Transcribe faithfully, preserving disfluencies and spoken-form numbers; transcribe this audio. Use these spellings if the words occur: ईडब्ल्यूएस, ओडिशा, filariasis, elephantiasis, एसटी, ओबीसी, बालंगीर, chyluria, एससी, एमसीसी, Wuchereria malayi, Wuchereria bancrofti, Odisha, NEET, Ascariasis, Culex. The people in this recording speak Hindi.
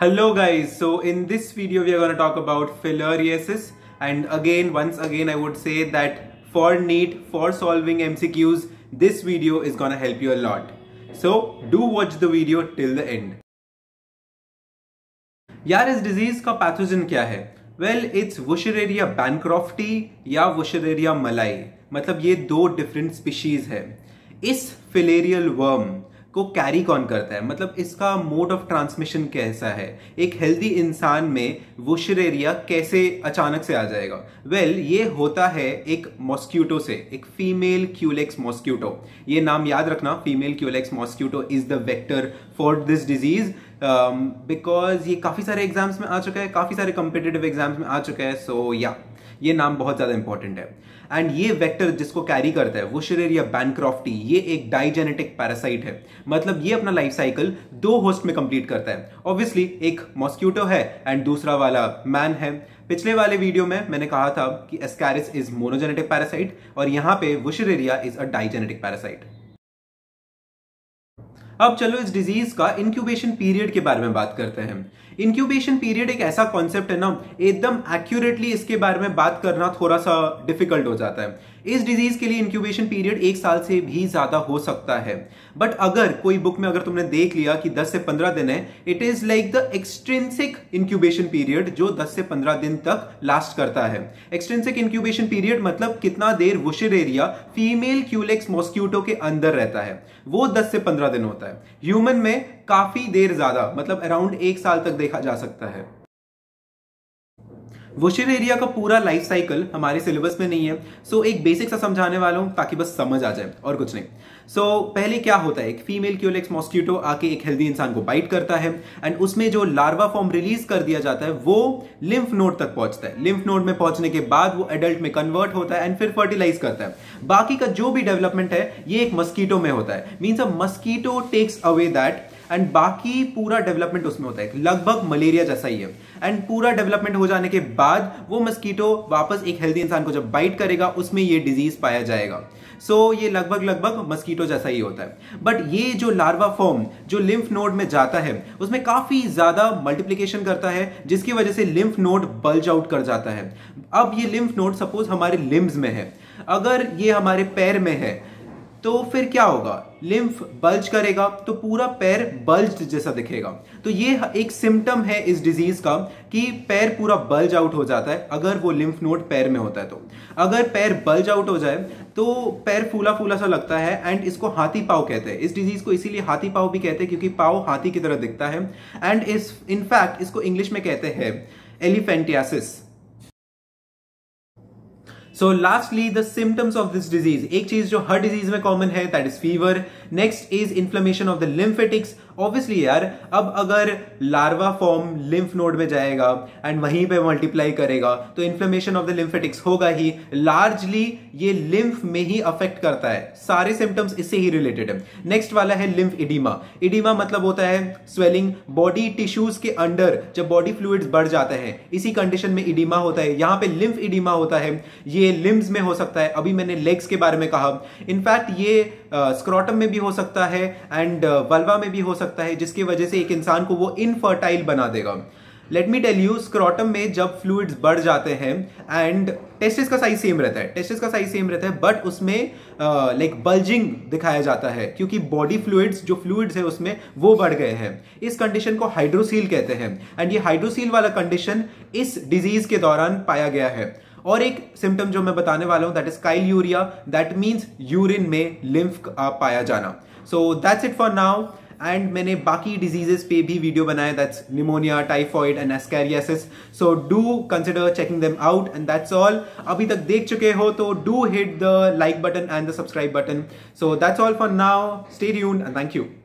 Hello guys, so in this video we are going to talk about filariasis, and again once again I would say that for NEET, for solving M C Qs, this video is going to help you a lot. So do watch the video till the end. यार इस disease का pathogen क्या है? Well, it's Wuchereria bancrofti या Wuchereria malayi. मतलब ये दो different species है. इस filarial worm को कैरी कौन करता है, मतलब इसका मोड ऑफ ट्रांसमिशन कैसा है, एक हेल्दी इंसान में Wuchereria कैसे अचानक से आ जाएगा? वेल well, ये होता है एक मॉस्क्यूटो से, एक फीमेल क्यूलेक्स मॉस्क्यूटो. ये नाम याद रखना, female culex mosquito is the vector for this disease, because ये काफ़ी सारे एग्जाम्स में आ चुका है, काफ़ी सारे कॉम्पिटिटिव एग्जाम्स में आ चुका है. सो या ये नाम बहुत ज़्यादा इंपॉर्टेंट है. एंड ये वेक्टर जिसको कैरी करता है Wuchereria bancrofti, ये एक डाइजेनेटिक पैरासाइट है. मतलब ये अपना लाइफ साइकिल दो होस्ट में कंप्लीट करता है. ऑब्वियसली एक मॉस्क्यूटो है एंड दूसरा वाला मैन है. पिछले वाले वीडियो में मैंने कहा था कि Ascariasis इज मोनोजेनेटिक पैरासाइट और यहाँ पे Wuchereria is a digenetic parasite. अब चलो इस डिजीज का इंक्यूबेशन पीरियड के बारे में बात करते हैं. इंक्यूबेशन पीरियड एक ऐसा कॉन्सेप्ट है ना, एकदम एक्यूरेटली इसके बारे में बात करना थोड़ा सा डिफिकल्ट हो जाता है. इस डिजीज के लिए इंक्यूबेशन पीरियड एक साल से भी ज्यादा हो सकता है, बट अगर कोई बुक में अगर तुमने देख लिया कि दस से पंद्रह दिन है, it is like the extrinsic incubation period जो दस से पंद्रह दिन तक लास्ट करता है. एक्सट्रिंसिक इंक्यूबेशन पीरियड मतलब कितना देर Wuchereria फीमेल क्यूलेक्स मॉस्क्यूटो के अंदर रहता है, वो दस से पंद्रह दिन होता है. ह्यूमन में काफी देर ज्यादा, मतलब अराउंड एक साल तक देखा जा सकता है. Wuchereria का पूरा लाइफ साइकिल हमारे सिलेबस में नहीं है, सो एक बेसिक सा समझाने वाला हूं ताकि बस समझ आ जाए और कुछ नहीं. सो पहले क्या होता है, एक फीमेल क्यूलेक्स मॉस्क्यूटो आके एक हेल्दी इंसान को बाइट करता है एंड उसमें जो लार्वा फॉर्म रिलीज कर दिया जाता है वो लिम्फ नोड तक पहुंचता है. लिम्फ नोड में पहुंचने के बाद वो एडल्ट में कन्वर्ट होता है एंड फिर फर्टिलाइज करता है. बाकी का जो भी डेवलपमेंट है ये एक मस्कीटो में होता है. Means a mosquito takes away that and बाकी पूरा डेवलपमेंट उसमें होता है, लगभग मलेरिया जैसा ही है. एंड पूरा डेवलपमेंट हो जाने के बाद वो मस्कीटो वापस एक हेल्दी इंसान को जब बाइट करेगा उसमें ये डिजीज पाया जाएगा. सो so, ये लगभग लगभग मस्कीटो जैसा ही होता है. बट ये जो लार्वा फॉर्म जो लिम्फ नोड में जाता है उसमें काफ़ी ज़्यादा मल्टीप्लिकेशन करता है, जिसकी वजह से लिम्फ नोड बल्ज आउट कर जाता है. अब ये लिम्फ नोड सपोज हमारे लिम्ब्स में है, अगर ये हमारे पैर में है तो फिर क्या होगा, लिम्फ बल्ज करेगा तो पूरा पैर बल्ज जैसा दिखेगा. तो ये एक सिम्टम है इस डिजीज का कि पैर पूरा बल्ज आउट हो जाता है अगर वो लिम्फ नोड पैर में होता है. तो अगर पैर बल्ज आउट हो जाए तो पैर फूला फूला सा लगता है एंड इसको हाथी पाव कहते हैं. इस डिजीज को इसीलिए हाथी पाव भी कहते हैं क्योंकि पाव हाथी की तरह दिखता है. एंड इस इनफैक्ट इसको इंग्लिश में कहते हैं elephantiasis. So lastly, the symptoms of this disease. एक चीज जो हर डिजीज में कॉमन है that is fever. Next is inflammation of the lymphatics. Obviously यार, अब अगर larva form lymph node में जाएगा and वहीं पे multiply करेगा तो inflammation of the lymphatics होगा ही. Largely ये lymph में ही affect करता है. सारे symptoms इससे ही related है. Next वाला है lymph edema. Edema मतलब होता है swelling. Body tissues के अंदर जब body fluids बढ़ जाते हैं इसी condition में edema होता है. यहाँ पे lymph edema होता है. ये लिम्स में हो सकता है, अभी मैंने लेग्स के बारे में कहा. इनफैक्ट ये स्क्रॉटम uh, में भी हो सकता है एंड वल्वा uh, में भी हो सकता है, जिसकी वजह से एक इंसान को वो इनफर्टाइल बना देगा. Let me tell you, scrotum में जब फ्लूइड्स बढ़ जाते हैं एंड टेस्टिस का साइज सेम रहता है, टेस्टिस का साइज सेम रहता है बट उसमें लाइक बल्जिंग दिखाया जाता है क्योंकि बॉडी फ्लूइड्स जो फ्लूइड्स है उसमें वो बढ़ गए हैं. इस कंडीशन को हाइड्रोसील कहते हैं एंड ये हाइड्रोसील वाला कंडीशन इस डिजीज के दौरान पाया गया है. और एक सिम्टम जो मैं बताने वाला हूं that is chyluria, that means urine में लिम्फ का पाया जाना. So that's it for now. And मैंने बाकी डिजीजेस पे भी वीडियो बनाया, that's pneumonia, typhoid and Ascariasis. So do consider checking them out and that's all. अभी तक देख चुके हो तो do hit the like button and the subscribe button. So that's all for now. Stay tuned and thank you.